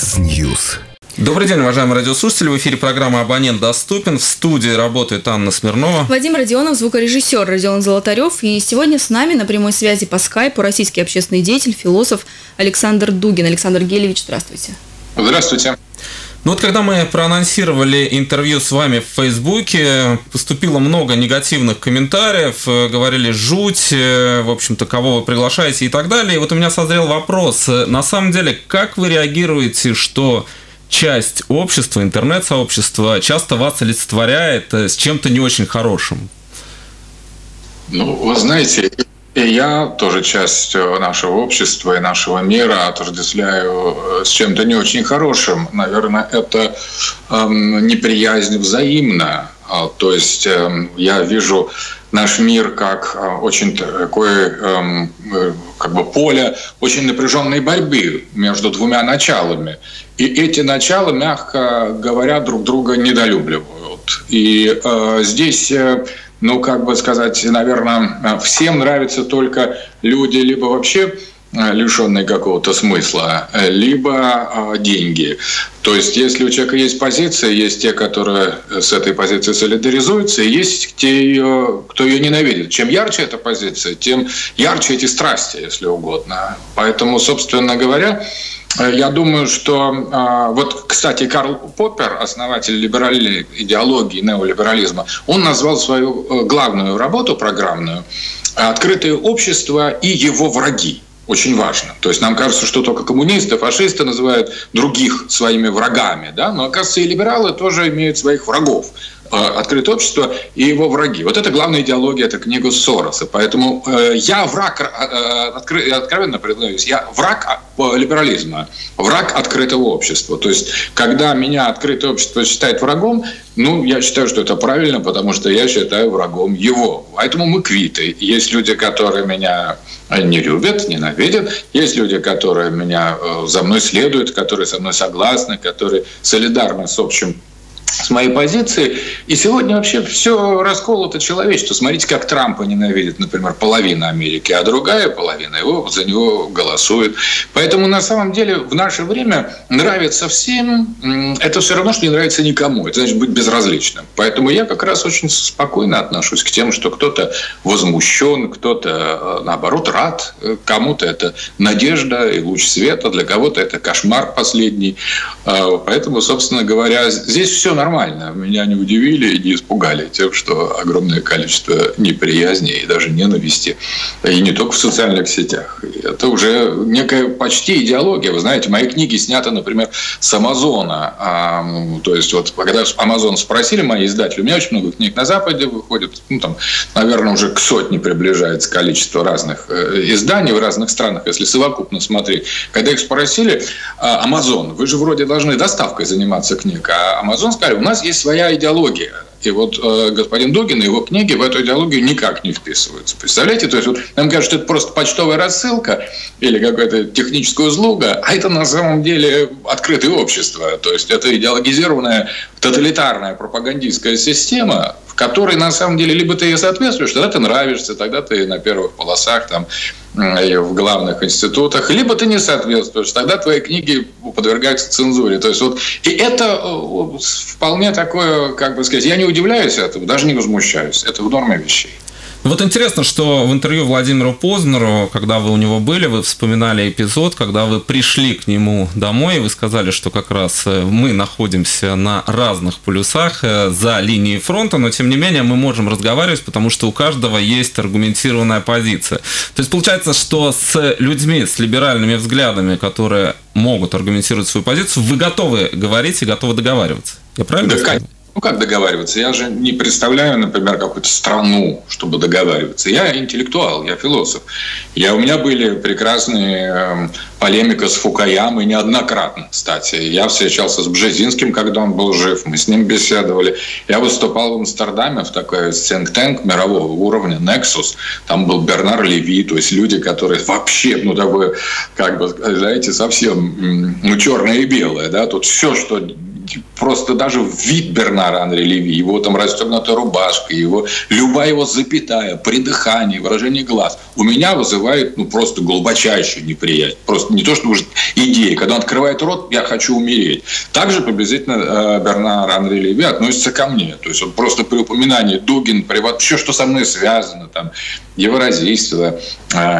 Mixnews. Добрый день, уважаемые радиослушатели. В эфире программа «Абонент доступен». В студии работает Анна Смирнова. Вадим Родионов, звукорежиссер Родион Золотарев. И сегодня с нами на прямой связи по скайпу российский общественный деятель, философ Александр Дугин. Александр Гельевич, здравствуйте. Здравствуйте. Ну вот когда мы проанонсировали интервью с вами в Фейсбуке, поступило много негативных комментариев, говорили жуть, в общем-то, кого вы приглашаете и так далее. И вот у меня созрел вопрос. На самом деле, как вы реагируете, что часть общества, интернет-сообщества часто вас олицетворяет с чем-то не очень хорошим? Ну, вы знаете, я тоже часть нашего общества и нашего мира отождествляю с чем-то не очень хорошим. Наверное, это неприязнь взаимна. То есть я вижу наш мир как очень такое как бы поле очень напряженной борьбы между двумя началами. И эти начала, мягко говоря, друг друга недолюбливают. И здесь... Ну, как бы сказать, наверное, всем нравятся только люди, либо вообще лишенные какого-то смысла, либо деньги. То есть, если у человека есть позиция, есть те, которые с этой позицией солидаризуются, и есть те, кто ее ненавидит. Чем ярче эта позиция, тем ярче эти страсти, если угодно. Поэтому, собственно говоря, я думаю, что... Вот, кстати, Карл Поппер, основатель либеральной идеологии неолиберализма, он назвал свою главную работу программную «Открытое общество и его враги». Очень важно. То есть нам кажется, что только коммунисты, фашисты называют других своими врагами. Да? Но, оказывается, и либералы тоже имеют своих врагов. Открытое общество и его враги. Вот это главная идеология, это книга Сороса. Поэтому я враг, откровенно признаюсь, я враг либерализма, враг открытого общества. То есть, когда меня открытое общество считает врагом, ну, я считаю, что это правильно, потому что я считаю врагом его. Поэтому мы квиты. Есть люди, которые меня не любят, ненавидят. Есть люди, которые меня за мной следуют, которые со мной согласны, которые солидарны с общим с моей позиции. И сегодня вообще все расколото человечество. Смотрите, как Трампа ненавидит, например, половина Америки, а другая половина его за него голосует. Поэтому на самом деле в наше время нравится всем, это все равно, что не нравится никому. Это значит быть безразличным. Поэтому я как раз очень спокойно отношусь к тем, что кто-то возмущен, кто-то, наоборот, рад. Кому-то это надежда и луч света, для кого-то это кошмар последний. Поэтому, собственно говоря, здесь все нормально. Меня не удивили и не испугали тем, что огромное количество неприязни и даже ненависти. И не только в социальных сетях. Это уже некая почти идеология. Вы знаете, мои книги сняты, например, с Амазона. То есть, вот когда Амазон спросили, мои издатели, у меня очень много книг на Западе выходит, ну, там, наверное, уже к сотне приближается количество разных изданий в разных странах, если совокупно смотреть. Когда их спросили, Амазон, вы же вроде должны доставкой заниматься книг, а Амазон сказали, у нас есть своя идеология. И вот господин Дугин и его книги в эту идеологию никак не вписываются. Представляете? То есть вот, нам кажется, что это просто почтовая рассылка или какая-то техническая услуга, а это на самом деле открытое общество. То есть это идеологизированная тоталитарная пропагандистская система, в которой на самом деле либо ты ей соответствуешь, тогда ты нравишься, тогда ты на первых полосах там, и в главных институтах, либо ты не соответствуешь, тогда твои книги подвергаются цензуре. То есть вот, и это вполне такое, как бы сказать, я не удивляюсь этому, даже не возмущаюсь. Это в норме вещей. Вот интересно, что в интервью Владимиру Познеру, когда вы у него были, вы вспоминали эпизод, когда вы пришли к нему домой, и вы сказали, что как раз мы находимся на разных полюсах за линией фронта, но тем не менее мы можем разговаривать, потому что у каждого есть аргументированная позиция. То есть получается, что с людьми, с либеральными взглядами, которые могут аргументировать свою позицию, вы готовы говорить и готовы договариваться. Я правильно сказал? Ну, как договариваться? Я же не представляю, например, какую-то страну, чтобы договариваться. Я интеллектуал, я философ. У меня были прекрасные полемика с Фукуямой неоднократно, кстати. Я встречался с Бжезинским, когда он был жив, мы с ним беседовали. Я выступал в Амстердаме в такой think-tank мирового уровня, Nexus. Там был Бернар Леви, то есть люди, которые вообще, ну, такое, как бы, знаете, совсем, ну, черное и белое, да, тут все, что просто даже вид Бернара Анри Леви, его там расстегнутая рубашка, его, любая его запятая, придыхание, выражение глаз, у меня вызывает ну, просто глубочайшую неприязнь. Просто не то, что уже идея. Когда он открывает рот, я хочу умереть. Также приблизительно Бернар Анри Леви относится ко мне. То есть он просто при упоминании Дугин, все, что со мной связано, там, Евразийство,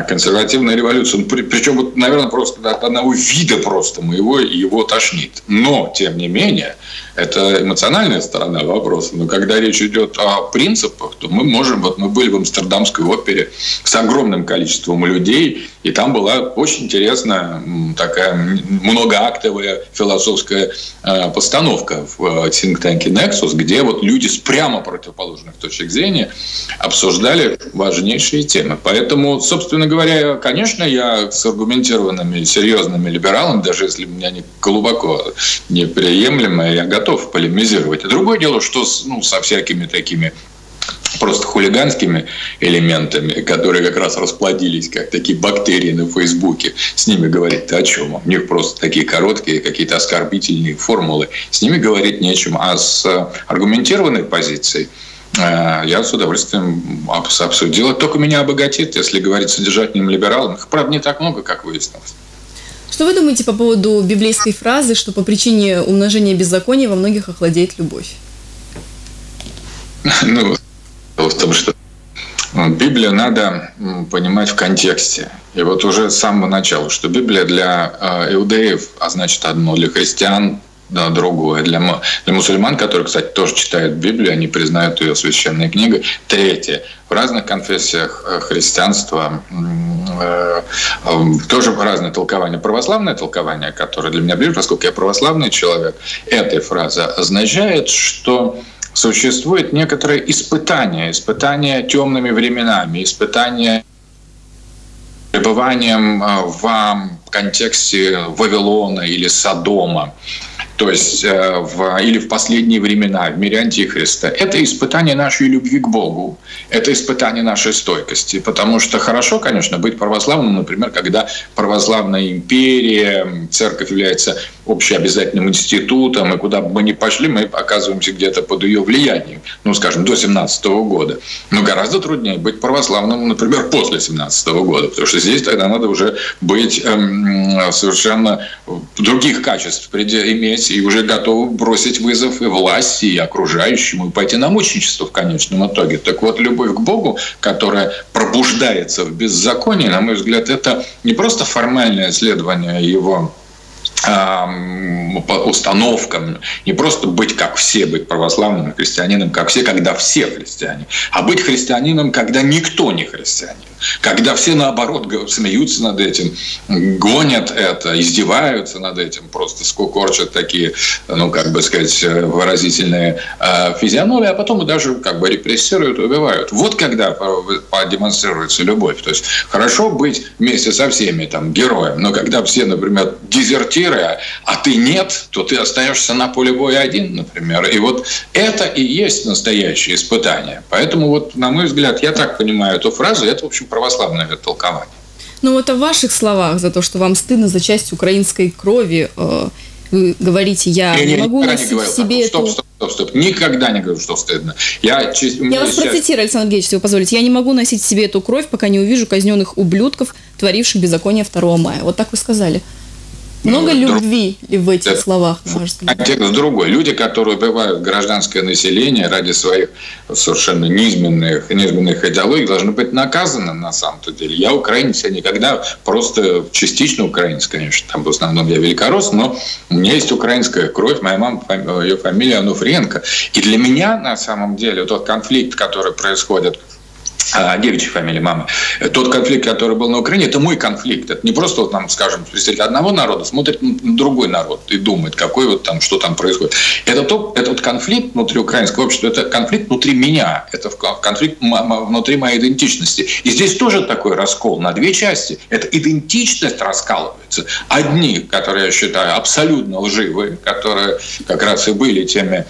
консервативная революция. Причем, наверное, просто от одного вида просто моего его тошнит. Но, тем не менее, это эмоциональная сторона вопроса. Но когда речь идет о принципах, то мы можем... Вот мы были в Амстердамской опере с огромным количеством людей, и там была очень интересная такая многоактовая философская постановка в think-танке Nexus, где вот люди с прямо противоположных точек зрения обсуждали важнейшие темы. Поэтому, собственно говоря, конечно, я с аргументированными, серьезными либералами, даже если у меня не глубоко неприемлемо, я готов полемизировать. Другое дело, что ну, со всякими такими просто хулиганскими элементами, которые как раз расплодились, как такие бактерии на Фейсбуке. С ними говорить-то о чем? У них просто такие короткие какие-то оскорбительные формулы. С ними говорить не о чем. А с аргументированной позицией я с удовольствием обсудил. Только меня обогатит, если говорить содержательным либералам. Их, правда, не так много, как выяснилось. Что вы думаете по поводу библейской фразы, что по причине умножения беззакония во многих охладеет любовь? Ну, в том, что Библию надо понимать в контексте. И вот уже с самого начала, что Библия для иудеев, а значит одно, для христиан, да, другое. Для мусульман, которые, кстати, тоже читают Библию, они признают ее священной книгой. Третье. В разных конфессиях христианства тоже разные толкования. Православное толкование, которое для меня ближе, поскольку я православный человек, этой фразы означает, что существует некоторое испытание, испытание темными временами, испытание пребыванием в контексте Вавилона или Содома, то есть или в последние времена, в мире Антихриста. Это испытание нашей любви к Богу, это испытание нашей стойкости, потому что хорошо, конечно, быть православным, например, когда православная империя, церковь является общеобязательным институтом, и куда бы мы ни пошли, мы оказываемся где-то под ее влиянием, ну, скажем, до 17-го года. Но гораздо труднее быть православным, например, после 17-го года, потому что здесь тогда надо уже быть совершенно других качеств иметь, и уже готовы бросить вызов и власти, и окружающему, и пойти на мученичество в конечном итоге. Так вот, любовь к Богу, которая пробуждается в беззаконии, на мой взгляд, это не просто формальное следование его по установкам, не просто быть как все, быть православным христианином, как все, когда все христиане, а быть христианином, когда никто не христианин, когда все, наоборот, смеются над этим, гонят это, издеваются над этим, просто скукорчат такие, ну, как бы сказать, выразительные физиономии, а потом даже как бы репрессируют, убивают. Вот когда подемонстрируется любовь. То есть хорошо быть вместе со всеми там героем, но когда все, например, дезертируют, а ты нет, то ты остаешься на поле боя один, например. И вот это и есть настоящее испытание. Поэтому, вот, на мой взгляд, я так понимаю эту фразу, это, в общем, православное толкование. Ну вот о ваших словах, за то, что вам стыдно за часть украинской крови, вы говорите, я не могу носить в себе эту... Стоп. Никогда не говорю, что стыдно. Я вас процитирую, Александр Гельевич, если вы позволите. Я не могу носить в себе эту кровь, пока не увижу казненных ублюдков, творивших беззаконие 2 мая. Вот так вы сказали. Много любви и в этих словах, можно сказать. Контекст другой. Люди, которые убивают гражданское население ради своих совершенно низменных идеологий, должны быть наказаны на самом-то деле. Я украинец, я никогда просто частично украинец, конечно, там в основном я великорос, но у меня есть украинская кровь, моя мама, ее фамилия Ануфриенко. И для меня, на самом деле, тот конфликт, который происходит, девичья фамилия мамы. Тот конфликт, который был на Украине, это мой конфликт. Это не просто, вот, там, скажем, представитель одного народа смотрит на другой народ и думает, какой вот там, что там происходит. Этот конфликт внутри украинского общества, это конфликт внутри меня, это конфликт внутри моей идентичности. И здесь тоже такой раскол на две части. Эта идентичность раскалывается. Одни, которые, я считаю, абсолютно лживые, которые как раз и были теми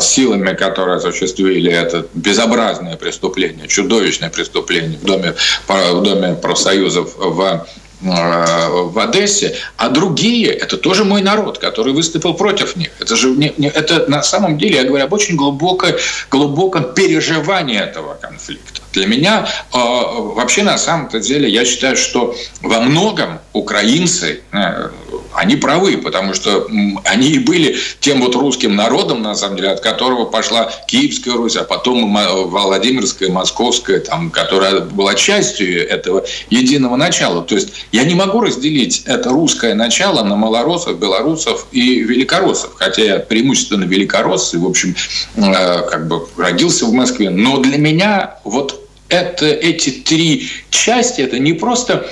силами, которые осуществили это безобразное преступление, чудовищное преступление в Доме профсоюзов в в Одессе, а другие — это тоже мой народ, который выступил против них. Это же это на самом деле, я говорю об очень глубоком переживании этого конфликта. Для меня вообще на самом-то деле я считаю, что во многом украинцы, они правы, потому что они и были тем вот русским народом, на самом деле, от которого пошла Киевская Русь, а потом Владимирская, Московская, там, которая была частью этого единого начала. То есть я не могу разделить это русское начало на малороссов, белорусов и великороссов, хотя я преимущественно великоросс и, в общем, как бы родился в Москве. Но для меня вот эти три части — это не просто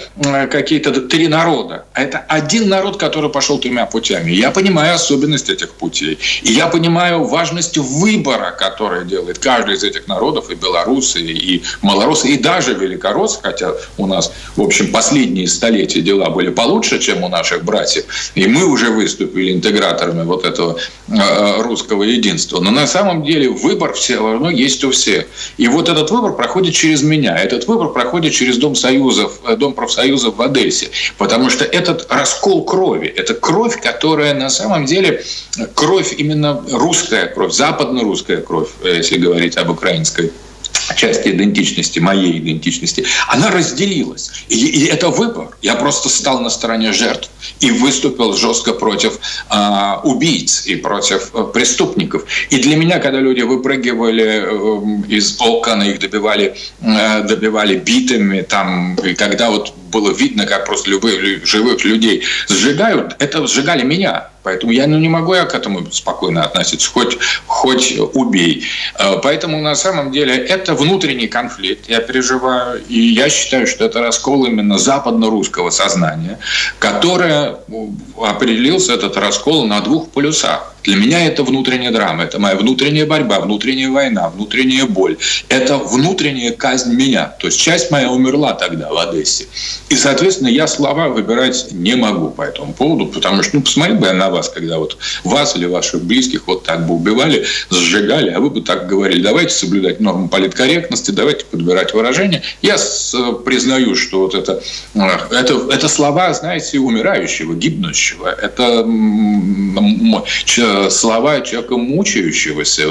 какие-то три народа, а это один народ, который пошел тремя путями. Я понимаю особенность этих путей. И я понимаю важность выбора, который делает каждый из этих народов, и белорусы, и малороссы, и даже великороссы, хотя у нас, в общем, последние столетия дела были получше, чем у наших братьев. И мы уже выступили интеграторами вот этого русского единства. Но на самом деле выбор все равно есть у всех. И вот этот выбор проходит через меня. Этот выбор проходит через Дом профсоюзов в Одессе. Потому что этот раскол крови, это кровь, которая на самом деле, кровь именно русская кровь, западно-русская кровь, если говорить об украинской части идентичности, моей идентичности, она разделилась. И это выбор. Я просто стал на стороне жертв и выступил жестко против убийц и против преступников. И для меня, когда люди выпрыгивали из окон, их добивали битами, там, и когда вот было видно, как просто любых живых людей сжигают, это сжигали меня. Поэтому я не могу к этому спокойно относиться, хоть убей. Поэтому на самом деле это внутренний конфликт, я переживаю, и я считаю, что это раскол именно западно-русского сознания, которое определился, этот раскол, на двух полюсах. Для меня это внутренняя драма, это моя внутренняя борьба, внутренняя война, внутренняя боль. Это внутренняя казнь меня. То есть часть моя умерла тогда в Одессе. И, соответственно, я слова выбирать не могу по этому поводу, потому что, ну, посмотрел бы я на вас, когда вот вас или ваших близких вот так бы убивали, сжигали, а вы бы так говорили: давайте соблюдать нормы политкорректности, давайте подбирать выражения. Я признаю, что вот это слова, знаете, умирающего, гибнущего. Это слова человека, мучающегося,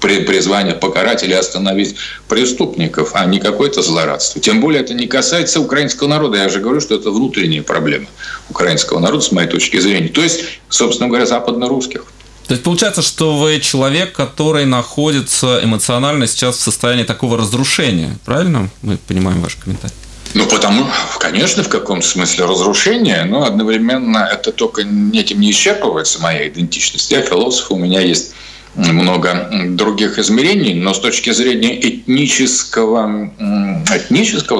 призвание покарать или остановить преступников, а не какое-то злорадство. Тем более это не касается украинского народа. Я же говорю, что это внутренние проблемы украинского народа, с моей точки зрения. То есть, собственно говоря, западно-русских. То есть получается, что вы человек, который находится эмоционально сейчас в состоянии такого разрушения. Правильно? Мы понимаем ваш комментарий. Ну, потому, конечно, в каком смысле разрушение, но одновременно это только этим не исчерпывается, моя идентичность. Я философ, у меня есть много других измерений, но с точки зрения этнического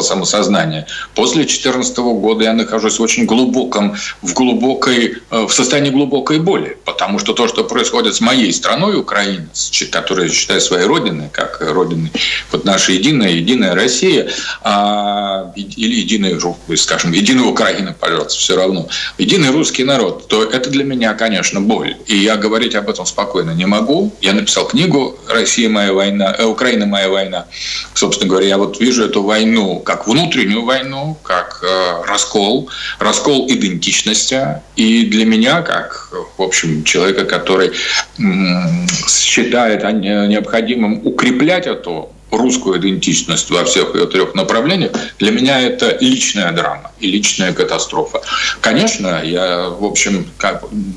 самосознания, после 2014 года я нахожусь в очень в состоянии глубокой боли, потому что то, что происходит с моей страной, Украиной, которую я считаю своей родиной, как родиной вот нашей единая Россия, или единая, скажем, единая Украина, пожалуйста, все равно, единый русский народ, то это для меня, конечно, боль. И я говорить об этом спокойно не могу. Я написал книгу «Россия моя война», «Украина моя война». Собственно говоря, я вот вижу эту войну как внутреннюю войну, как раскол идентичности. И для меня, как, в общем, человека, который считает необходимым укреплять эту русскую идентичность во всех ее трех направлениях, для меня это личная драма и личная катастрофа. Конечно, я, в общем,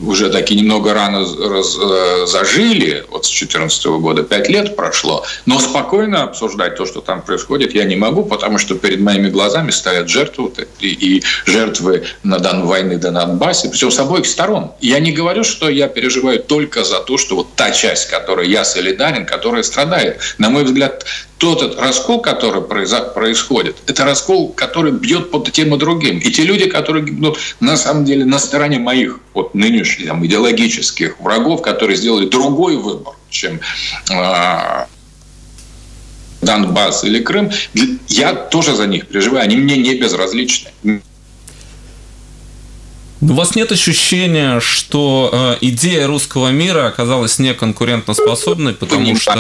уже таки немного рано зажили, вот с 2014 года 5 лет прошло, но спокойно обсуждать то, что там происходит, я не могу, потому что перед моими глазами стоят жертвы, и жертвы войны на Донбассе, все с обоих сторон. Я не говорю, что я переживаю только за то, что вот та часть, которой я солидарен, которая страдает. На мой взгляд, тот раскол, который происходит, это раскол, который бьет по тем и другим. И те люди, которые гибнут, на самом деле, на стороне моих вот нынешних там идеологических врагов, которые сделали другой выбор, чем Донбасс или Крым, я тоже за них переживаю, они мне не безразличны. У вас нет ощущения, что идея русского мира оказалась неконкурентоспособной, потому что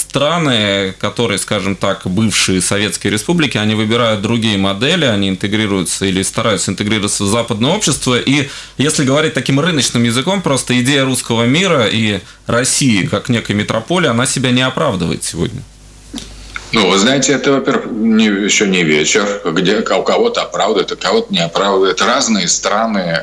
страны, которые, скажем так, бывшие советские республики, они выбирают другие модели, они интегрируются или стараются интегрироваться в западное общество. И если говорить таким рыночным языком, просто идея русского мира и России как некой метрополии, она себя не оправдывает сегодня. Ну, вы знаете, это, во-первых, еще не вечер, где у кого-то оправдывает, у кого-то не оправдывает. Разные страны,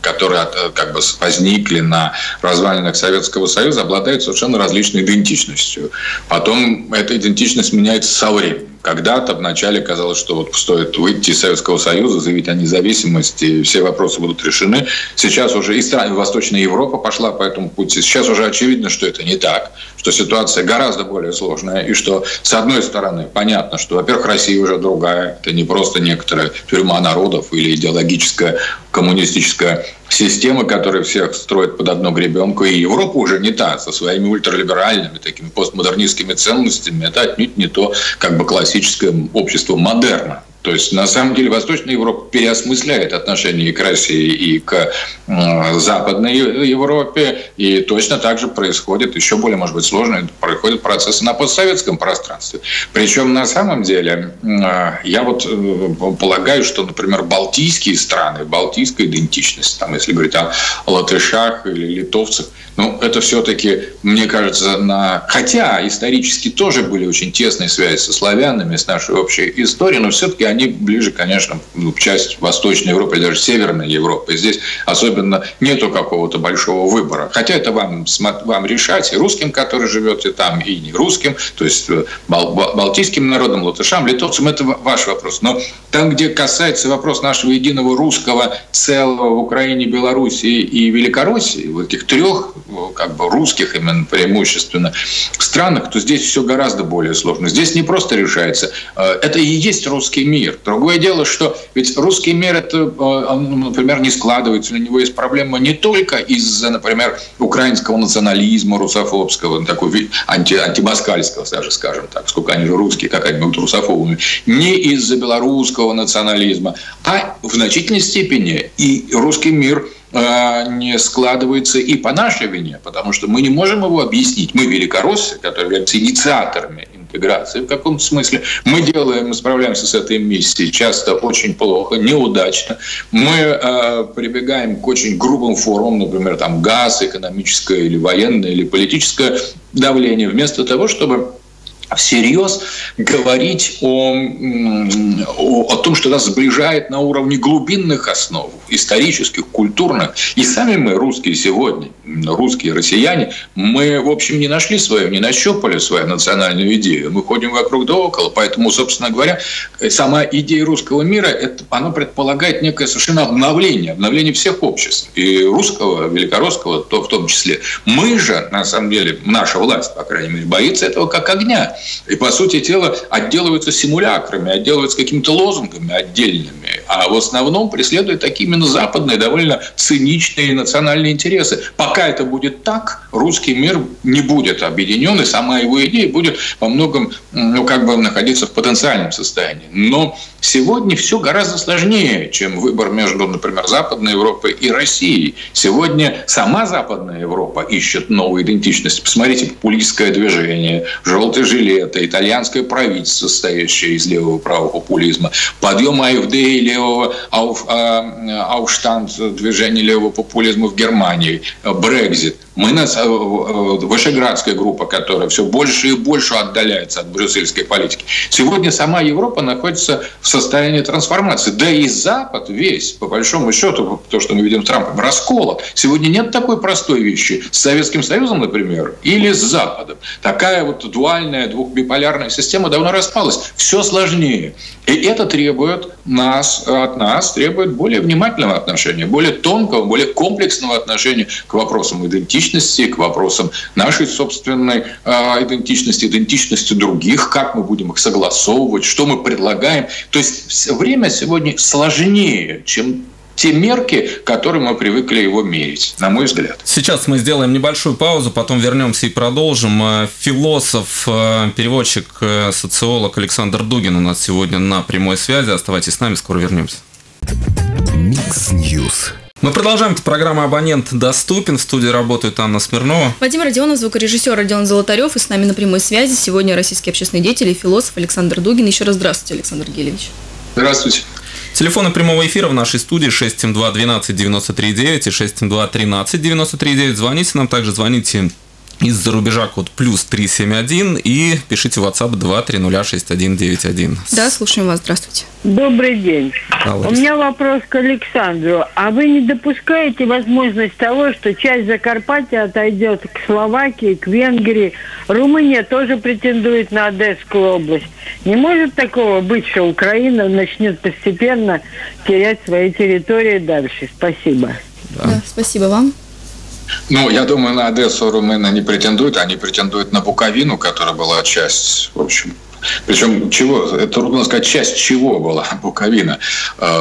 которые как бы возникли на развалинах Советского Союза, обладают совершенно различной идентичностью. Потом эта идентичность меняется со временем. Когда-то вначале казалось, что вот стоит выйти из Советского Союза, заявить о независимости, и все вопросы будут решены. Сейчас уже и страна, Восточная Европа пошла по этому пути. Сейчас уже очевидно, что это не так, что ситуация гораздо более сложная, и что, с одной стороны, понятно, что, во-первых, Россия уже другая. Это не просто некоторая тюрьма народов или идеологическая коммунистическая система, которая всех строит под одну гребенку. И Европа уже не та, со своими ультралиберальными, такими постмодернистскими ценностями. Это отнюдь не то, как бы, классическое общество модерна. То есть, на самом деле, Восточная Европа переосмысляет отношения и к России, и к Западной Европе. И точно так же происходит, еще более, может быть, сложно, происходят процессы на постсоветском пространстве. Причем, на самом деле, я вот полагаю, что, например, балтийские страны, балтийская идентичность, там, если говорить о латышах или литовцах, ну, это все-таки, мне кажется, хотя исторически тоже были очень тесные связи со славянами, с нашей общей историей, но все-таки они ближе, конечно, к части Восточной Европы, или даже Северной Европы. И здесь особенно нету какого-то большого выбора. Хотя это вам решать, и русским, который живет и там, и не русским, то есть балтийским народам, латышам, литовцам, это ваш вопрос. Но там, где касается вопрос нашего единого русского целого в Украине, Белоруссии и Великороссии, в этих трех, как бы, русских именно преимущественно странах, то здесь все гораздо более сложно. Здесь не просто решается. Это и есть русский мир. Другое дело, что ведь русский мир, это, например, не складывается, у него есть проблема не только из-за, например, украинского национализма русофобского, такого антибаскальского, даже, скажем так, сколько они же русские, как они будут русофобами, не из-за белорусского национализма, а в значительной степени и русский мир не складывается и по нашей вине, потому что мы не можем его объяснить. Мы, великороссы, которые являются инициаторами интеграции в каком-то смысле, мы справляемся с этой миссией часто очень плохо, неудачно. Мы прибегаем к очень грубым формам, например, там газ, экономическое или военное, или политическое давление, вместо того, чтобы всерьез говорить о том, что нас сближает на уровне глубинных основ, исторических, культурных. И сами мы, русские сегодня, русские, россияне, мы, в общем, не нашли свою, не нащупали свою национальную идею. Мы ходим вокруг да около. Поэтому, собственно говоря, сама идея русского мира, она предполагает некое совершенно обновление всех обществ. И русского, великорусского в том числе. Мы же, на самом деле, наша власть, по крайней мере, боится этого как огня. И, по сути дела, отделываются симулякрами, отделываются какими-то лозунгами отдельными, а в основном преследуют такие именно западные, довольно циничные национальные интересы. Пока это будет так, русский мир не будет объединен, и сама его идея будет во многом, ну, как бы, находиться в потенциальном состоянии. Но сегодня все гораздо сложнее, чем выбор между, например, Западной Европой и Россией. Сегодня сама Западная Европа ищет новую идентичность. Посмотрите, популистское движение, желтый жилеты, итальянское правительство, состоящее из левого правого популизма, подъем АФД и левого Ауфштанд, движение левого популизма в Германии, Брексит. Вышеградская группа, которая все больше и больше отдаляется от брюссельской политики. Сегодня сама Европа находится в состоянии трансформации. Да и Запад весь, по большому счету, то, что мы видим с Трампом, раскола. Сегодня нет такой простой вещи с Советским Союзом, например, или с Западом. Такая вот дуальная, двухбиполярная система давно распалась. Все сложнее. И это требует от нас более внимательного отношения, более тонкого, более комплексного отношения к вопросам идентичности, к вопросам нашей собственной идентичности, идентичности других, как мы будем их согласовывать, что мы предлагаем. То есть время сегодня сложнее, чем те мерки, которые мы привыкли его мерить, на мой взгляд. Сейчас мы сделаем небольшую паузу, потом вернемся и продолжим. Философ, переводчик, социолог Александр Дугин у нас сегодня на прямой связи. Оставайтесь с нами, скоро вернемся. Mixnews. Мы продолжаем. Это программа «Абонент доступен». В студии работают Анна Смирнова, Вадим Родионов, звукорежиссер Родион Золотарев. И с нами на прямой связи сегодня российский общественный деятель и философ Александр Дугин. Еще раз здравствуйте, Александр Гельевич. Здравствуйте. Телефоны прямого эфира в нашей студии 672-12-93-9 и 672-13-93-9. Звоните нам, также звоните из-за рубежа, код +371, и пишите в WhatsApp 2306191. Да, слушаем вас. Здравствуйте. Добрый день. У меня вопрос к Александру. А вы не допускаете возможность того, что часть Закарпатия отойдет к Словакии, к Венгрии? Румыния тоже претендует на Одесскую область. Не может такого быть, что Украина начнет постепенно терять свои территории дальше? Спасибо. Да, спасибо вам. Ну, я думаю, на Одессу румыны не претендуют, они претендуют на Буковину, которая была часть, в общем. Причем, чего, это трудно сказать, часть чего была Буковина.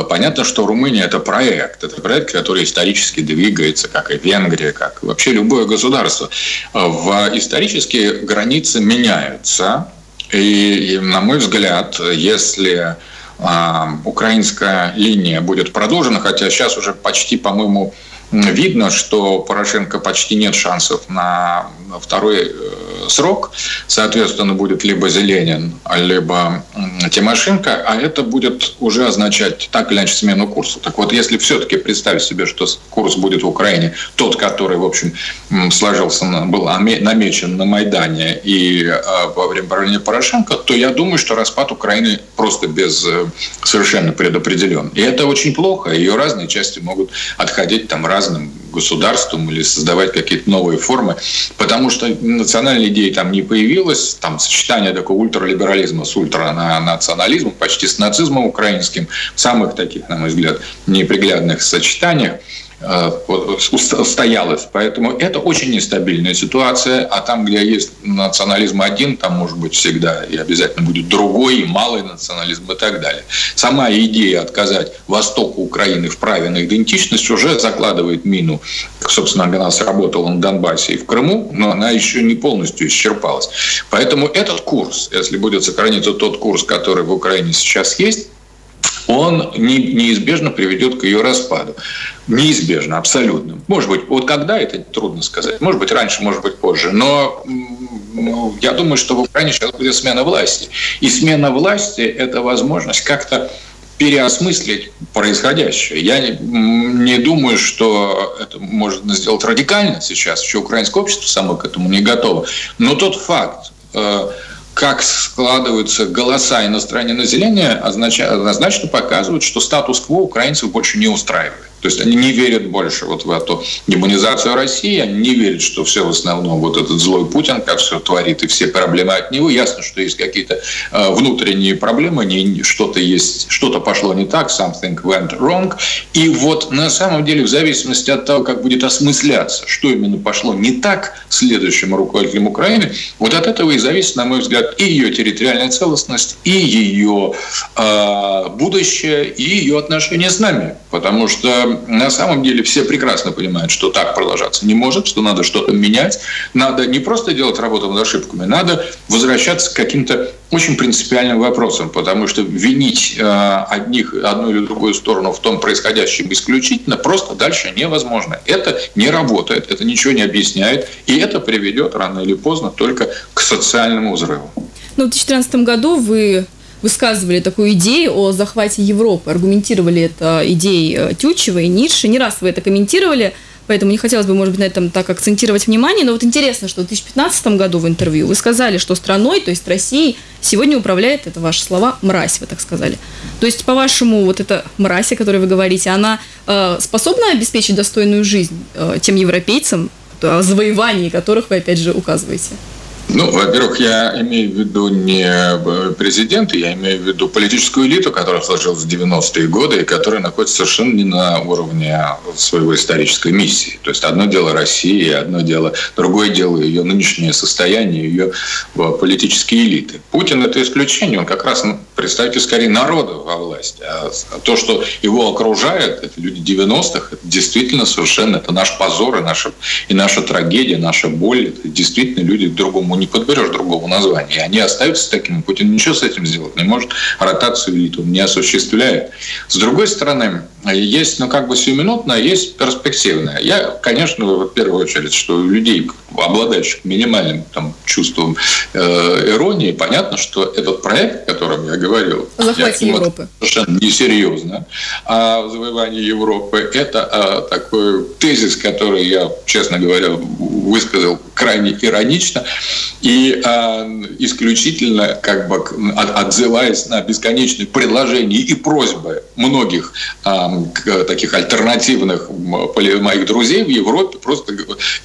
Понятно, что Румыния – это проект. Это проект, который исторически двигается, как и Венгрия, как вообще любое государство. Исторически границы меняются. И, на мой взгляд, если украинская линия будет продолжена, хотя сейчас уже почти, по-моему, видно, что Порошенко почти нет шансов на второй срок. Соответственно, будет либо Зеленин, либо Тимошенко, а это будет уже означать так или иначе смену курса. Так вот, если все-таки представить себе, что курс будет в Украине, тот, который, в общем, сложился, был намечен на Майдане и во время правления Порошенко, то я думаю, что распад Украины просто совершенно предопределен. И это очень плохо, ее разные части могут отходить там разным государством или создавать какие-то новые формы, потому что национальной идеи там не появилось, там сочетание такого ультралиберализма с ультранационализмом, почти с нацизмом украинским, в самых таких, на мой взгляд, неприглядных сочетаниях устоялось. Поэтому это очень нестабильная ситуация, а там, где есть национализм один, там может быть всегда и обязательно будет другой, и малый национализм и так далее. Сама идея отказать востоку Украины в праве на идентичность уже закладывает мину. Собственно, она сработала на Донбассе и в Крыму, но она еще не полностью исчерпалась. Поэтому этот курс, если будет сохраниться тот курс, который в Украине сейчас есть, он неизбежно приведет к ее распаду. Неизбежно, абсолютно. Может быть, вот когда, это трудно сказать. Может быть, раньше, может быть, позже. Но я думаю, что в Украине сейчас будет смена власти. И смена власти – это возможность как-то переосмыслить происходящее. Я не думаю, что это можно сделать радикально сейчас. Еще украинское общество само к этому не готово. Но тот факт, как складываются голоса иностранного населения, однозначно показывают, что статус-кво украинцев больше не устраивает. То есть они не верят больше в эту демонизацию России, они не верят, что все в основном этот злой Путин, как все творит, и все проблемы от него. Ясно, что есть какие-то внутренние проблемы, что-то есть, что-то пошло не так, something went wrong. И вот на самом деле, в зависимости от того, как будет осмысляться, что именно пошло не так следующим руководителем Украины, вот от этого и зависит, на мой взгляд, и ее территориальная целостность, и ее будущее, и ее отношения с нами. Потому что на самом деле все прекрасно понимают, что так продолжаться не может, что надо что-то менять. Надо не просто делать работу над ошибками, надо возвращаться к каким-то очень принципиальным вопросам, потому что винить одну или другую сторону в том происходящем исключительно просто дальше невозможно. Это не работает, это ничего не объясняет, и это приведет рано или поздно только к социальному взрыву. Но в 2014 году вы высказывали такую идею о захвате Европы, аргументировали это идеей Тютчевой, Ницше. Не раз вы это комментировали, поэтому не хотелось бы, может быть, на этом так акцентировать внимание. Но вот интересно, что в 2015 году в интервью вы сказали, что страной, то есть Россией, сегодня управляет, это ваши слова, мразь, вы так сказали. То есть, по-вашему, вот эта мразь, о которой вы говорите, она способна обеспечить достойную жизнь тем европейцам, о завоевании которых вы, опять же, указываете? Ну, во-первых, я имею в виду не президента, я имею в виду политическую элиту, которая сложилась в 90-е годы и которая находится совершенно не на уровне своего исторической миссии. То есть одно дело Россия, другое дело ее нынешнее состояние, ее политические элиты. Путин – это исключение, он как раз представитель скорее народа во власти. А то, что его окружает, это люди 90-х, это действительно совершенно, это наш позор и наша трагедия, наша боль, это действительно люди другому не подберешь другого названия. Они остаются такими. Путин ничего с этим сделать не может. Ротацию элит он не осуществляет. С другой стороны, есть, ну, как бы сиюминутное, есть перспективное. Я, конечно, в первую очередь, что у людей, обладающих минимальным там, чувством иронии, понятно, что этот проект, о котором я говорил, захват Европы, совершенно несерьезно, о завоевании Европы, это такой тезис, который я, честно говоря, высказал крайне иронично и исключительно как бы отзываясь на бесконечные предложения и просьбы многих таких альтернативных моих друзей в Европе, просто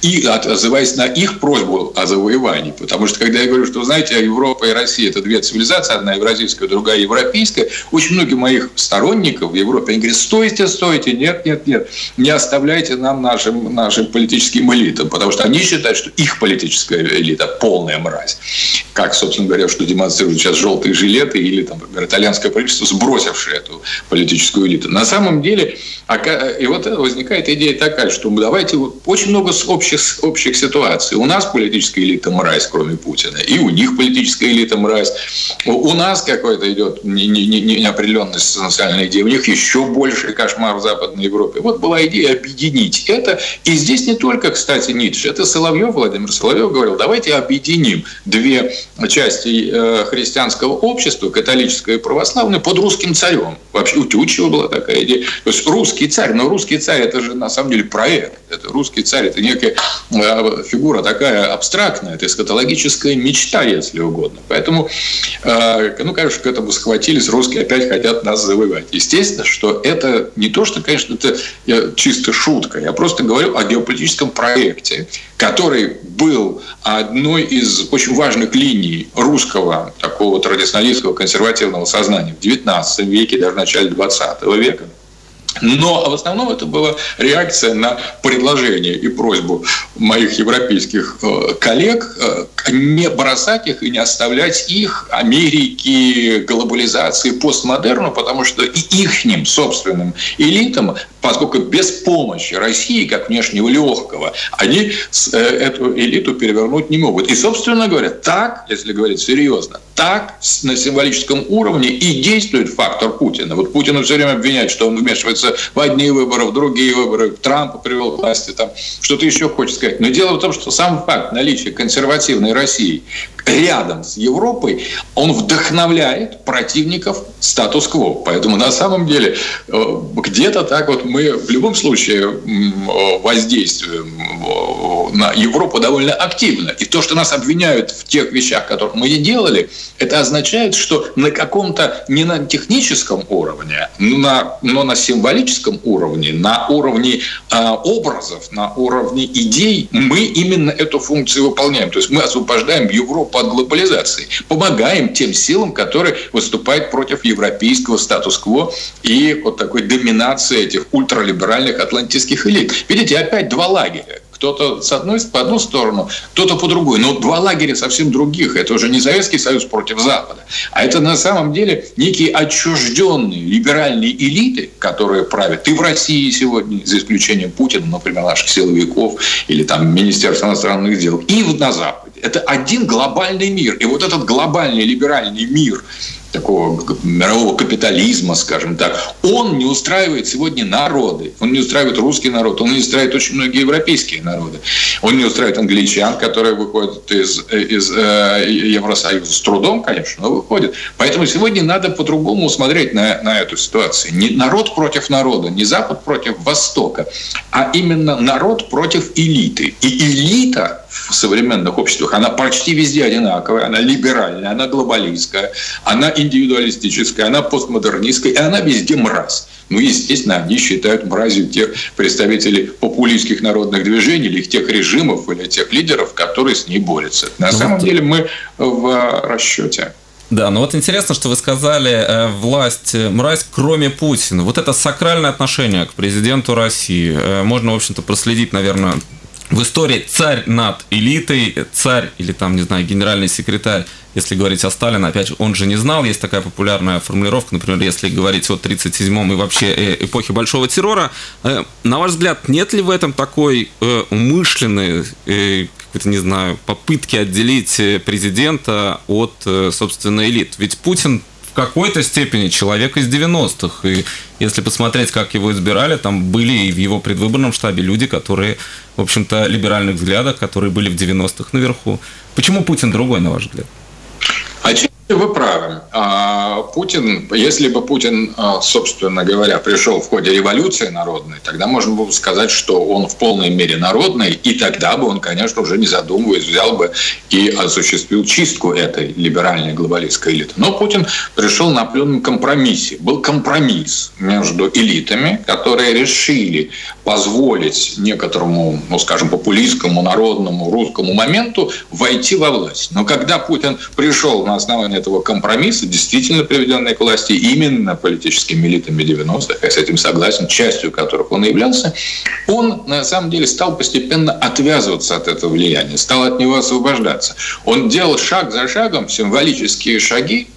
и отзываясь на их просьбу о завоевании. Потому что, когда я говорю, что, знаете, Европа и Россия – это две цивилизации, одна евразийская, другая европейская, очень многие моих сторонников в Европе, они говорят, стойте, стойте, нет, нет, нет, не оставляйте нам нашим политическим элитам, потому что они считают, что их политическая элита – полная мразь. Как, собственно говоря, что демонстрируют сейчас желтые жилеты или, там, например, итальянское правительство, сбросившее эту политическую элиту. На самом деле, и вот возникает идея такая, что давайте вот очень много общих ситуаций. У нас политическая элита мразь, кроме Путина, и у них политическая элита мразь. У нас какой-то идет неопределенность национальной идеи, у них еще больше кошмар в Западной Европе. Вот была идея объединить это. И здесь не только, кстати, Ницше, это Соловьев, Владимир Соловьев говорил, давайте объединим две части христианского общества, католическое и православное, под русским царем. Вообще у Тютчева была такая идея. То есть русский царь, но русский царь это же на самом деле проект. Это русский царь, это некая фигура такая абстрактная, это эскатологическая мечта, если угодно. Поэтому, ну, конечно, к этому схватились, русские опять хотят нас завоевать. Естественно, что это не то, что, конечно, это чисто шутка. Я просто говорю о геополитическом проекте, который был одной из очень важных линий русского такого традиционалистского консервативного сознания в XIX веке, даже в начале XX века. Но в основном это была реакция на предложение и просьбу моих европейских коллег не бросать их и не оставлять их Америке, глобализации, постмодерну, потому что и ихним собственным элитам, поскольку без помощи России, как внешнего легкого, они эту элиту перевернуть не могут. И, собственно говоря, так, если говорить серьезно, так на символическом уровне и действует фактор Путина. Вот Путина все время обвиняют, что он вмешивается в одни выборы, в другие выборы, Трампа привел к власти, там что-то еще хочет сказать. Но дело в том, что сам факт наличия консервативной России рядом с Европой, он вдохновляет противников статус-кво. Поэтому на самом деле где-то так вот мы в любом случае воздействуем на Европу довольно активно. И то, что нас обвиняют в тех вещах, которых мы не делали, это означает, что на каком-то не на техническом уровне, но на символическом уровне, на уровне образов, на уровне идей мы именно эту функцию выполняем. То есть мы освобождаем Европу от глобализации, помогаем тем силам, которые выступают против европейского статус-кво и вот такой доминации этих ультралиберальных атлантистских элит. Видите, опять два лагеря. Кто-то по одну сторону, кто-то по другую. Но два лагеря совсем других. Это уже не Советский Союз против Запада. А это на самом деле некие отчужденные либеральные элиты, которые правят и в России сегодня, за исключением Путина, например, наших силовиков или там Министерства иностранных дел, и на Западе. Это один глобальный мир. И вот этот глобальный либеральный мир такого мирового капитализма, скажем так, он не устраивает сегодня народы. Он не устраивает русский народ, он не устраивает очень многие европейские народы. Он не устраивает англичан, которые выходят из Евросоюза. С трудом, конечно, но выходят. Поэтому сегодня надо по-другому смотреть на эту ситуацию. Не народ против народа, не Запад против Востока, а именно народ против элиты. И элита в современных обществах, она почти везде одинаковая, она либеральная, она глобалистская, она индивидуалистическая, она постмодернистская, и она везде мразь. Ну, естественно, они считают мразью тех представителей популистских народных движений или тех режимов, или тех лидеров, которые с ней борются. На самом деле мы в расчете. Да, ну вот интересно, что вы сказали, власть, мразь, кроме Путина. Вот это сакральное отношение к президенту России. Можно, в общем-то, проследить, наверное, в истории царь над элитой, царь или там, не знаю, генеральный секретарь, если говорить о Сталине, опять же, он же не знал, есть такая популярная формулировка, например, если говорить о 1937-м и вообще эпохе Большого террора, на ваш взгляд, нет ли в этом такой умышленной, какой-то, не знаю, попытки отделить президента от, собственно, элит? Ведь Путин в какой-то степени человек из 90-х. И если посмотреть, как его избирали, там были и в его предвыборном штабе люди, которые, в общем-то, либеральных взглядов, которые были в 90-х наверху. Почему Путин другой, на ваш взгляд? Вы правы. Путин, если бы Путин, собственно говоря, пришел в ходе революции народной, тогда можно было бы сказать, что он в полной мере народный, и тогда бы он, конечно, уже не задумываясь, взял бы и осуществил чистку этой либеральной глобалистской элиты. Но Путин пришел на определенном компромиссе. Был компромисс между элитами, которые решили позволить некоторому, ну, скажем, популистскому, народному, русскому моменту войти во власть. Но когда Путин пришел на основании этого компромисса, действительно приведенной к власти именно политическими элитами 90-х, я с этим согласен, частью которых он являлся, он на самом деле стал постепенно отвязываться от этого влияния, стал от него освобождаться. Он делал шаг за шагом символические шаги,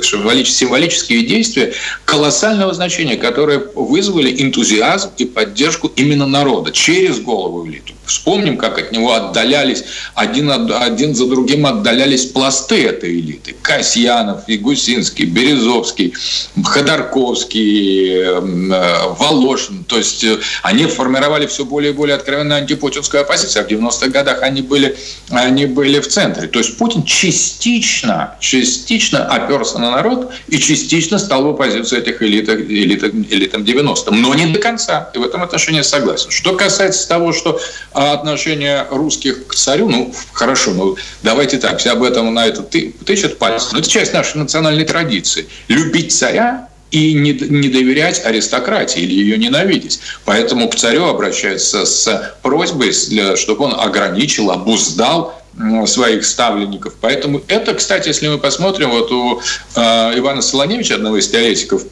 символические действия колоссального значения, которые вызвали энтузиазм и поддержку именно народа через голову элиту. Вспомним, как от него отдалялись, один за другим отдалялись пласты этой элиты. Касьянов, Ягусинский, Березовский, Ходорковский, Волошин. То есть они формировали все более и более откровенно антипутинскую оппозицию. А в 90-х годах они были в центре. То есть Путин частично оперся на народ и частично стал в оппозицию этих элитам 90-м. Но не до конца. И в этом отношении я согласен. Что касается того, что отношение русских к царю, ну, хорошо, ну, давайте так, все об этом на это тычут пальцем. Но это часть нашей национальной традиции. Любить царя и не доверять аристократии или ее ненавидеть. Поэтому к царю обращаются с просьбой, чтобы он ограничил, обуздал своих ставленников. Поэтому это, кстати, если мы посмотрим, вот у Ивана Солоневича, одного из теоретиков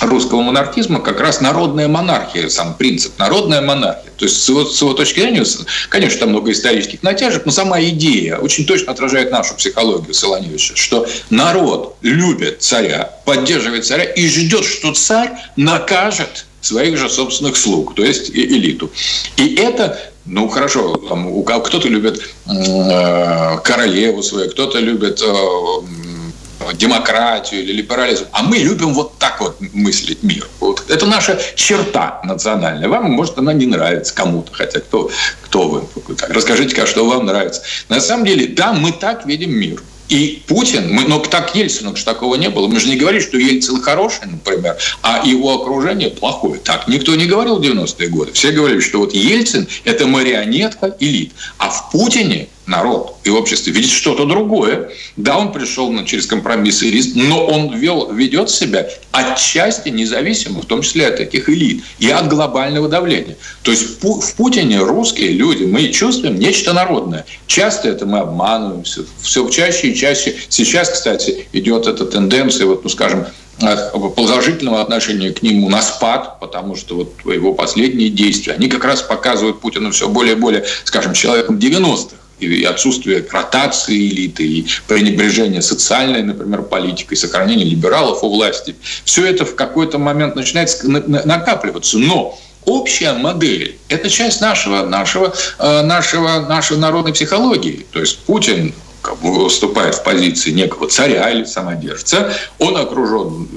русского монархизма, как раз народная монархия, сам принцип, народная монархия. То есть с его точки зрения, конечно, там много исторических натяжек, но сама идея очень точно отражает нашу психологию Солоневича, что народ любит царя, поддерживает царя и ждет, что царь накажет своих же собственных слуг, то есть элиту. И это... Ну, хорошо, кто-то любит королеву свою, кто-то любит... демократию или либерализм. А мы любим вот так вот мыслить мир. Вот. Это наша черта национальная. Вам, может, она не нравится кому-то, хотя кто вы? Расскажите-ка, что вам нравится. На самом деле, да, мы так видим мир. И Путин, но так Ельцину же такого не было. Мы же не говорим, что Ельцин хороший, например, а его окружение плохое. Так никто не говорил в 90-е годы. Все говорили, что вот Ельцин – это марионетка элит. А в Путине народ и общество видит что-то другое. Да, он пришел через компромисс и риск, но он ведет себя отчасти независимо, в том числе от таких элит и от глобального давления. То есть в Путине русские люди, мы чувствуем нечто народное. Часто это мы обманываемся, все чаще и чаще. Сейчас, кстати, идет эта тенденция, вот, ну, скажем, положительного отношения к нему на спад, потому что вот его последние действия, они как раз показывают Путину все более и более, скажем, человеком 90-х. И отсутствие ротации элиты, и пренебрежение социальной, например, политикой, сохранение либералов у власти. Все это в какой-то момент начинает накапливаться. Но общая модель – это часть нашей народной психологии. То есть Путин выступает в позиции некого царя или самодержца, он окружен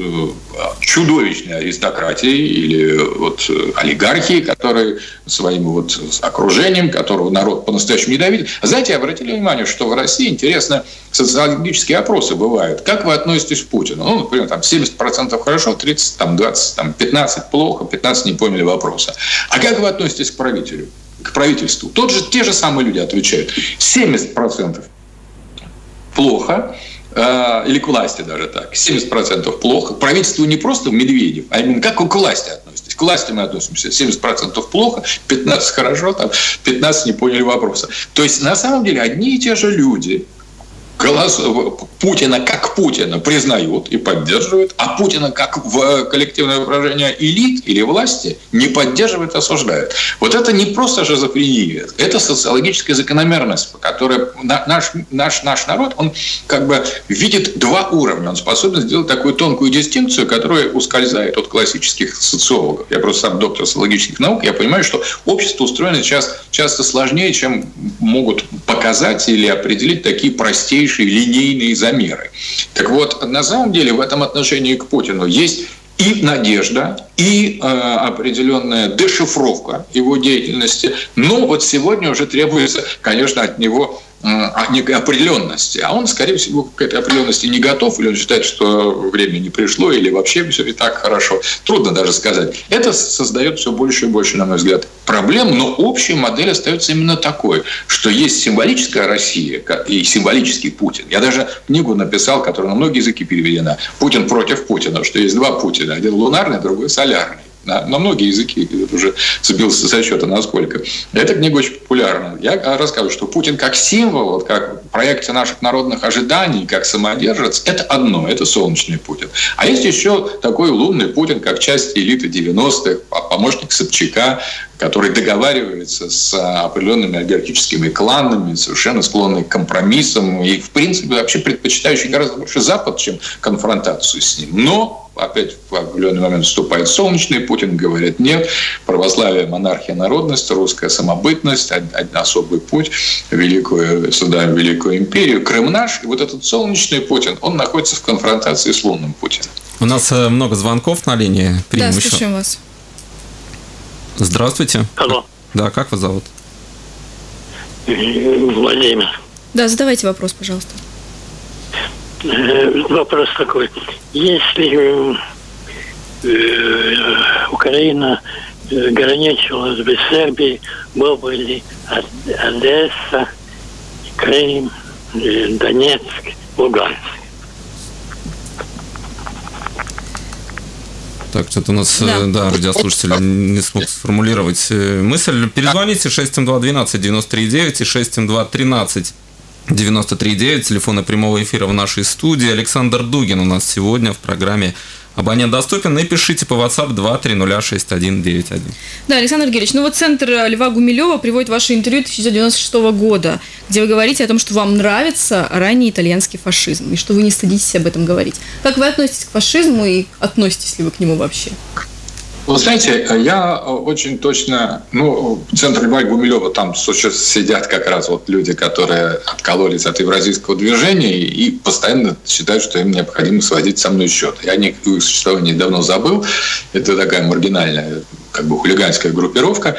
чудовищной аристократией или вот олигархией, которые своим вот окружением, которого народ по-настоящему не давит. Знаете, обратили внимание, что в России, интересно, социологические опросы бывают. Как вы относитесь к Путину? Ну, например, там 70% хорошо, 30%, там 20%, там 15% плохо, 15% не поняли вопроса. А как вы относитесь к правительству? Те же самые люди отвечают. 70% плохо, или к власти даже так, 70% плохо. К правительству не просто Медведев, а именно как к власти относитесь. К власти мы относимся 70% плохо, 15% хорошо, там 15% не поняли вопроса. То есть, на самом деле, одни и те же люди Путина как Путина признают и поддерживают, а Путина как в коллективное выражение элит или власти не поддерживают, осуждают. Вот это не просто шизофрения, это социологическая закономерность, по которой наш народ, он как бы видит два уровня, он способен сделать такую тонкую дистинкцию, которая ускользает от классических социологов. Я просто сам доктор социологических наук, я понимаю, что общество устроено сейчас часто сложнее, чем могут показать или определить такие простейшие простейшие линейные замеры. Так вот, на самом деле в этом отношении к Путину есть и надежда, и определенная дешифровка его деятельности. Но вот сегодня уже требуется, конечно, от него некой определенности. А он, скорее всего, к этой определенности не готов, или он считает, что время не пришло, или вообще все и так хорошо. Трудно даже сказать. Это создает все больше и больше, на мой взгляд, проблем, но общая модель остается именно такой, что есть символическая Россия и символический Путин. Я даже книгу написал, которая на многие языки переведена. «Путин против Путина», что есть два Путина. Один лунарный, другой солярный. На многие языки уже сбился со счета, насколько. Эта книга очень популярна. Я рассказываю, что Путин как символ, вот как в проекте наших народных ожиданий, как самодержец, это одно, это солнечный Путин. А есть еще такой лунный Путин, как часть элиты 90-х, помощник Собчака, который договаривается с определенными олигархическими кланами, совершенно склонный к компромиссам и, в принципе, вообще предпочитающий гораздо больше Запад, чем конфронтацию с ним. Но опять в определенный момент вступает солнечный Путин, говорит: нет, православие, монархия, народность, русская самобытность, особый путь, великую, сюда, великую империю, Крым наш. И вот этот солнечный Путин, он находится в конфронтации с лунным Путиным. У нас много звонков на линии. Примем, да, слушаем вас. Здравствуйте. Алло. Да, как вас зовут? Владимир. Да, задавайте вопрос, пожалуйста. Вопрос такой. Если Украина граничила с Сербией, был бы ли Одесса, Крым, Донецк, Луганск? Так, что-то у нас, да, радиослушатель не смог сформулировать мысль. Перезвоните 672-12-93-9 и 672-13-93-9, телефоны прямого эфира в нашей студии. Александр Дугин у нас сегодня в программе «Абонент доступен». И пишите по WhatsApp 2306191. Да, Александр Гельевич, ну вот центр Льва Гумилева приводит ваше интервью 1996 года, где вы говорите о том, что вам нравится ранний итальянский фашизм, и что вы не стыдитесь об этом говорить. Как вы относитесь к фашизму и относитесь ли вы к нему вообще? Вы знаете, я очень точно, ну, в центре Льва Гумилева там сидят как раз вот люди, которые откололись от евразийского движения и постоянно считают, что им необходимо сводить со мной счет. Я о них существовании давно забыл. Это такая маргинальная, как бы хулиганская группировка.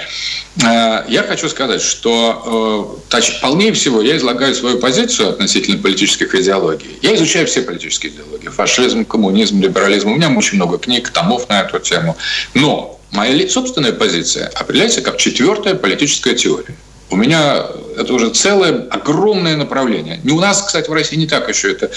Я хочу сказать, что полнее всего я излагаю свою позицию относительно политических идеологий. Я изучаю все политические идеологии. Фашизм, коммунизм, либерализм. У меня очень много книг, томов на эту тему. Но моя собственная позиция определяется как четвертая политическая теория. У меня это уже целое огромное направление. У нас, кстати, в России не так еще эта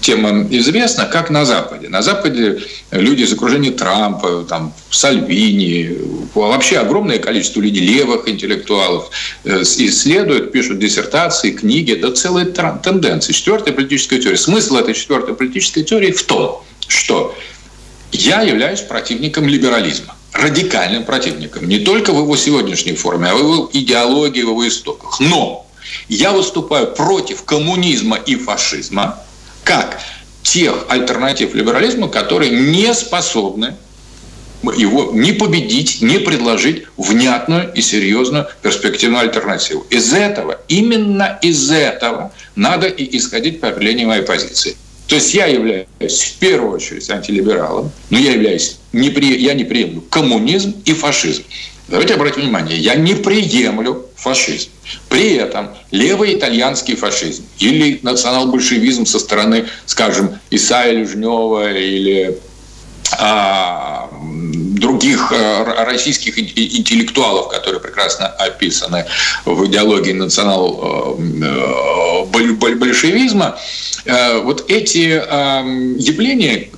тема известна, как на Западе. На Западе люди из окружения Трампа, там, Сальвини, вообще огромное количество людей, левых интеллектуалов, исследуют, пишут диссертации, книги. Это целая тенденция. Четвертая политическая теория. Смысл этой четвертой политической теории в том, что я являюсь противником либерализма. Радикальным противником. Не только в его сегодняшней форме, а в его идеологии, в его истоках. Но я выступаю против коммунизма и фашизма как тех альтернатив либерализма, которые не способны его не победить, не предложить внятную и серьезную перспективную альтернативу. Из этого, именно из этого надо и исходить по определению моей позиции. То есть я являюсь в первую очередь антилибералом, но я не приемлю коммунизм и фашизм. Давайте обратим внимание, я не приемлю фашизм. При этом левый итальянский фашизм или национал-большевизм со стороны, скажем, Исаия Лежнева или других российских интеллектуалов, которые прекрасно описаны в идеологии национал-большевизма, вот эти явления,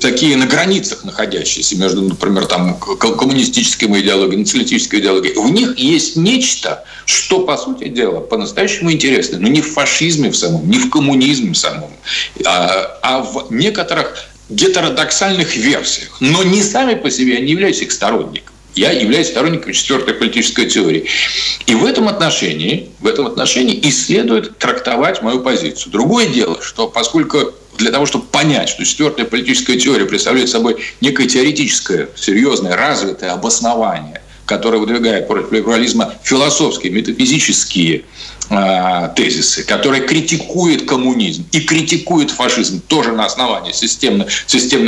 такие на границах находящиеся между, например, там, коммунистической идеологией, националистической идеологией, в них есть нечто, что, по сути дела, по-настоящему интересно, но не в фашизме в самом, не в коммунизме в самом, а в некоторых гетеродоксальных версиях. Но не сами по себе, я не являюсь их сторонником. Я являюсь сторонником четвертой политической теории. И в этом отношении и следует трактовать мою позицию. Другое дело, что поскольку для того, чтобы понять, что четвертая политическая теория представляет собой некое теоретическое, серьезное, развитое обоснование которые выдвигают против плюрализма философские, метафизические тезисы, которые критикуют коммунизм и критикуют фашизм тоже на основании системной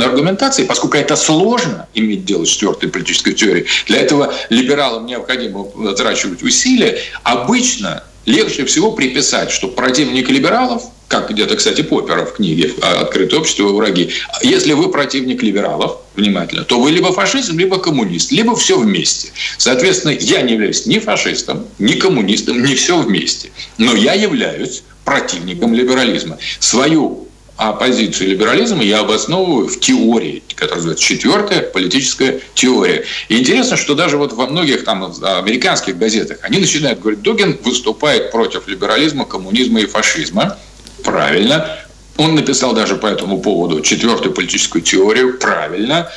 аргументации, поскольку это сложно иметь дело с четвертой политической теорией. Для этого либералам необходимо затрачивать усилия. Обычно легче всего приписать, что противник либералов, как где-то, кстати, Поппера в книге «Открытое общество и враги», если вы противник либералов, внимательно, то вы либо фашизм, либо коммунист, либо все вместе. Соответственно, я не являюсь ни фашистом, ни коммунистом, ни все вместе. Но я являюсь противником либерализма. Свою оппозицию либерализма я обосновываю в теории, которая называется «Четвертая политическая теория». И интересно, что даже вот во многих там американских газетах они начинают говорить: Дугин выступает против либерализма, коммунизма и фашизма. Правильно. Он написал даже по этому поводу четвертую политическую теорию. Правильно.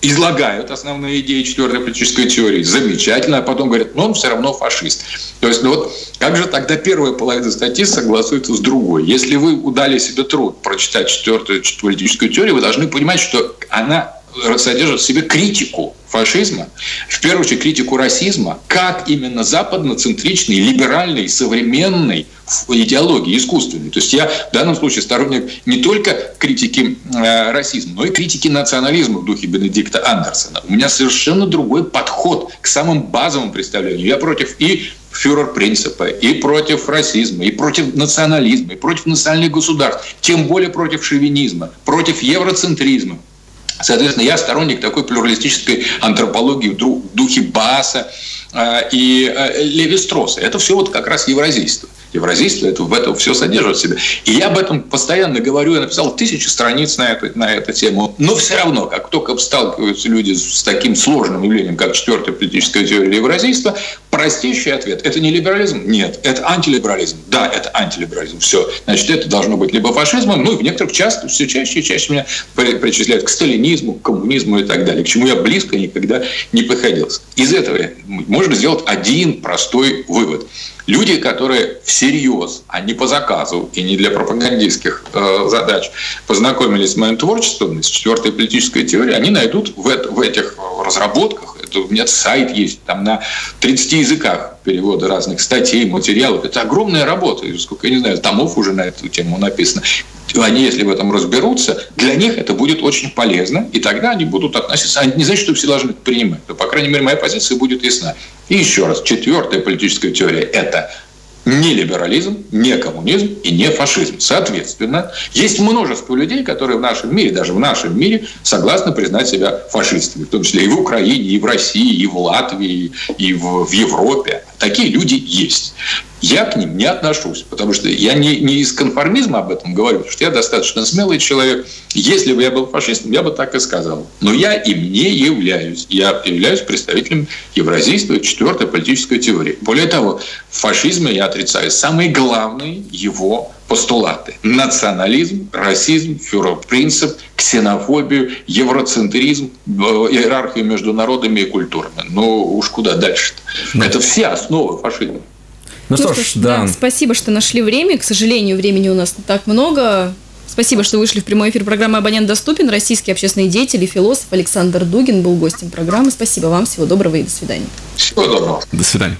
Излагают основные идеи четвертой политической теории. Замечательно. А потом говорят: но он все равно фашист. То есть, ну вот, как же тогда первая половина статьи согласуется с другой? Если вы удали себе труд прочитать четвертую политическую теорию, вы должны понимать, что она содержит в себе критику фашизма, в первую очередь критику расизма, как именно западноцентричной, либеральной, современной идеологии, искусственной. То есть я в данном случае сторонник не только критики расизма, но и критики национализма в духе Бенедикта Андерсона. У меня совершенно другой подход к самым базовым представлениям. Я против и фюрер-принципа, и против расизма, и против национализма, и против национальных государств, тем более против шовинизма, против евроцентризма. Соответственно, я сторонник такой плюралистической антропологии в духе Бааса и Леви-Стросса. Это все вот как раз евразийство. Евразийство в этом все содержит в себе. И я об этом постоянно говорю. Я написал 1000 страниц на эту тему. Но все равно, как только сталкиваются люди с таким сложным явлением, как четвертая политическая теория евразийства, простейший ответ: это не либерализм? Нет. Это антилиберализм? Да, это антилиберализм. Все. Значит, это должно быть либо фашизмом, ну и в некоторых часто, все чаще и чаще меня причисляют к сталинизму, к коммунизму и так далее, к чему я близко никогда не подходился. Из этого можно сделать один простой вывод. Люди, которые всерьез, а не по заказу и не для пропагандистских задач, познакомились с моим творчеством, с четвертой политической теорией, они найдут в этих разработках, у меня сайт есть, там на 30 языках переводы разных статей, материалов. Это огромная работа, сколько, я не знаю, томов уже на эту тему написано. Они, если в этом разберутся, для них это будет очень полезно, и тогда они будут относиться. Они не значит, что все должны это принимать, но, по крайней мере, моя позиция будет ясна. И еще раз, четвертая политическая теория – это не либерализм, не коммунизм и не фашизм. Соответственно, есть множество людей, которые в нашем мире, даже в нашем мире, согласны признать себя фашистами, в том числе и в Украине, и в России, и в Латвии, и в Европе. Такие люди есть. Я к ним не отношусь, потому что я не из конформизма об этом говорю, потому что я достаточно смелый человек. Если бы я был фашистом, я бы так и сказал. Но я им не являюсь. Я являюсь представителем евразийства, четвертой политической теории. Более того, в фашизме я отрицаю самые главные его постулаты: национализм, расизм, фюрер-принцип, ксенофобию, евроцентризм, иерархию между народами и культурами. Ну уж куда дальше-то? Это все основы фашизма. Ну что ж, спасибо, что нашли время. К сожалению, времени у нас не так много. Спасибо, что вышли в прямой эфир программы «Абонент доступен». Российский общественный деятель и философ Александр Дугин был гостем программы. Спасибо вам. Всего доброго и до свидания. Всего доброго. До свидания.